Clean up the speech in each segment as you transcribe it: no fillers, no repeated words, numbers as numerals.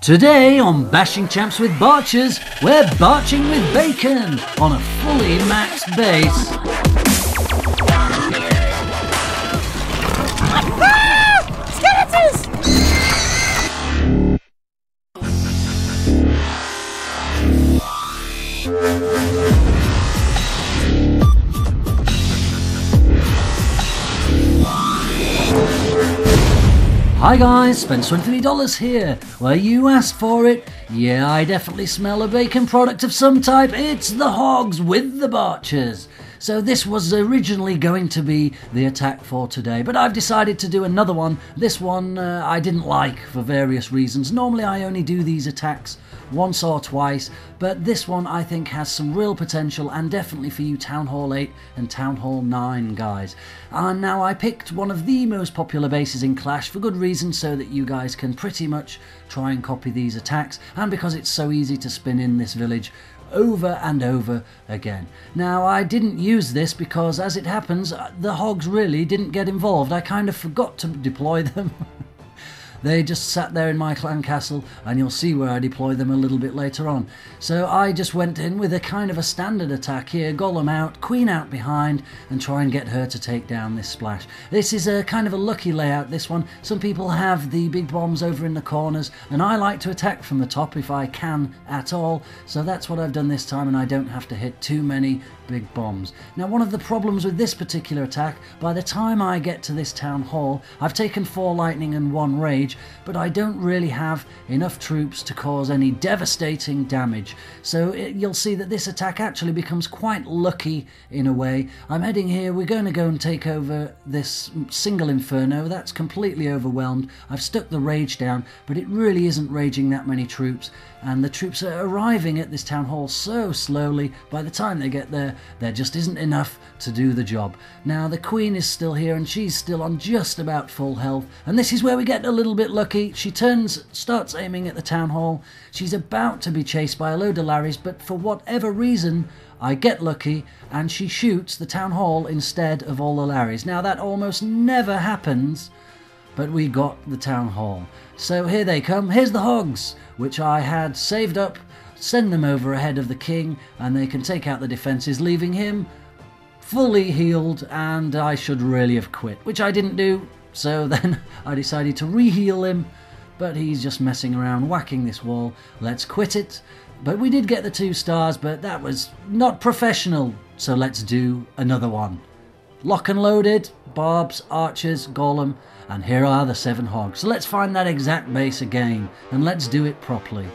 Today on Bashing Champs with Barchers, we're barching with bacon on a fully maxed base. Hi guys, Spencer23$ here, where you asked for it. Yeah, I definitely smell a bacon product of some type. It's the Hogs with the Barchers. So this was originally going to be the attack for today, but I've decided to do another one. This one I didn't like for various reasons. Normally I only do these attacks once or twice, but this one I think has some real potential, and definitely for you Town Hall 8 and Town Hall 9 guys. And now I picked one of the most popular bases in Clash for good reason, so that you guys can pretty much try and copy these attacks, and because it's so easy to spin in this village over and over again. Now I didn't use this because, as it happens, the Hogs really didn't get involved. I kind of forgot to deploy them. They just sat there in my clan castle, and you'll see where I deploy them a little bit later on. So I just went in with a kind of a standard attack here, Golem out, Queen out behind, and try and get her to take down this splash. This is a kind of a lucky layout, this one. Some people have the big bombs over in the corners, and I like to attack from the top if I can at all, so that's what I've done this time, and I don't have to hit too many big bombs. Now one of the problems with this particular attack, by the time I get to this Town Hall, I've taken 4 lightning and 1 rage, but I don't really have enough troops to cause any devastating damage. So you'll see that this attack actually becomes quite lucky in a way. I'm heading here, we're going to go and take over this single Inferno. That's completely overwhelmed. I've stuck the Rage down, but it really isn't raging that many troops, and the troops are arriving at this Town Hall so slowly, by the time they get there just isn't enough to do the job. Now the Queen is still here, and she's still on just about full health, and this is where we get a little bit lucky. She starts aiming at the Town Hall. She's about to be chased by a load of Larrys, but for whatever reason I get lucky and she shoots the Town Hall instead of all the Larrys. Now that almost never happens, but we got the Town Hall. So here they come. Here's the Hogs, which I had saved up. Send them over ahead of the King, and they can take out the defences, leaving him fully healed, and I should really have quit, which I didn't do. So then I decided to re-heal him, but he's just messing around, whacking this wall. Let's quit it. But we did get the 2 stars, but that was not professional. So let's do another one. Lock and loaded, Barbs, Archers, Golem, and here are the 7 Hogs. So let's find that exact base again, and let's do it properly.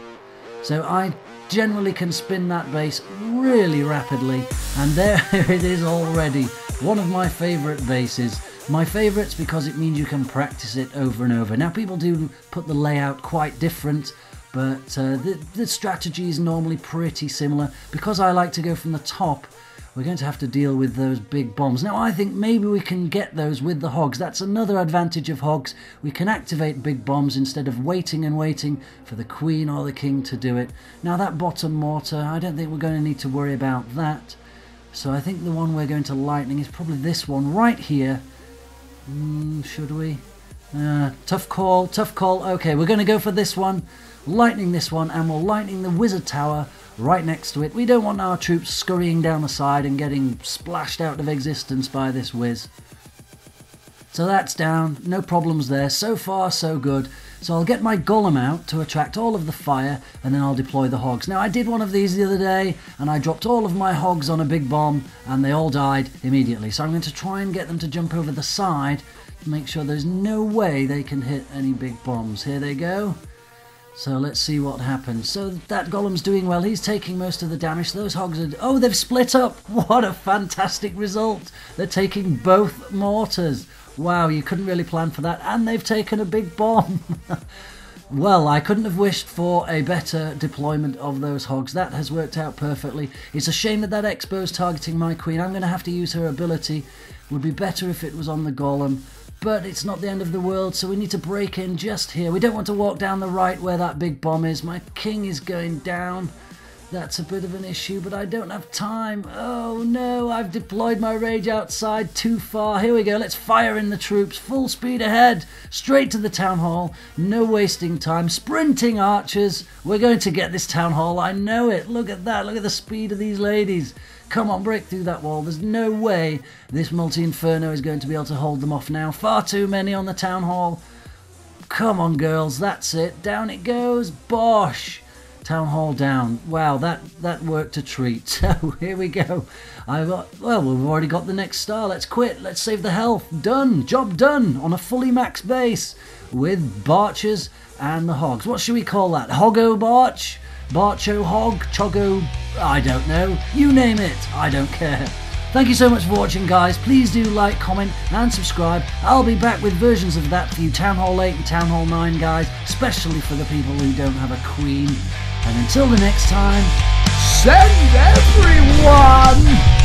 So I generally can spin that base really rapidly, and there it is already. One of my favourite bases. My favourites because it means you can practice it over and over. Now people do put the layout quite different, but the strategy is normally pretty similar. Because I like to go from the top, we're going to have to deal with those big bombs. Now I think maybe we can get those with the Hogs. That's another advantage of Hogs. We can activate big bombs instead of waiting and waiting for the Queen or the King to do it. Now that bottom mortar, I don't think we're going to need to worry about that. So I think the one we're going to lightning is probably this one right here. Should we? Tough call, tough call. Okay, we're going to go for this one, lightning this one, and we'll lightning the Wizard Tower right next to it. We don't want our troops scurrying down the side and getting splashed out of existence by this whiz. So that's down, no problems there. So far, so good. So I'll get my Golem out to attract all of the fire, and then I'll deploy the Hogs. Now I did one of these the other day, and I dropped all of my Hogs on a big bomb, and they all died immediately. So I'm going to try and get them to jump over the side to make sure there's no way they can hit any big bombs. Here they go. So let's see what happens. So that Golem's doing well. He's taking most of the damage. Those Hogs are... Oh, they've split up! What a fantastic result! They're taking both mortars. Wow, you couldn't really plan for that. And they've taken a big bomb. Well, I couldn't have wished for a better deployment of those Hogs. That has worked out perfectly. It's a shame that Expo's targeting my Queen. I'm going to have to use her ability. Would be better if it was on the Golem. But it's not the end of the world, so we need to break in just here. We don't want to walk down the right where that big bomb is. My King is going down. That's a bit of an issue, but I don't have time. Oh no, I've deployed my rage outside too far. Here we go, let's fire in the troops. Full speed ahead, straight to the town hall. No wasting time. Sprinting archers. We're going to get this town hall, I know it. Look at that, look at the speed of these ladies. Come on, break through that wall. There's no way this multi-inferno is going to be able to hold them off now. Far too many on the town hall. Come on, girls, that's it. Down it goes. Bosh. Town hall down. Wow, that worked a treat. So here we go. We've already got the next star. Let's quit. Let's save the health. Done. Job done on a fully max base with Barchers and the Hogs. What should we call that? Hoggo Barch? Barcho Hog? Choggo? I don't know. You name it. I don't care. Thank you so much for watching, guys. Please do like, comment and subscribe. I'll be back with versions of that for you. Town Hall 8 and Town Hall 9, guys. Especially for the people who don't have a queen. And until the next time, send everyone!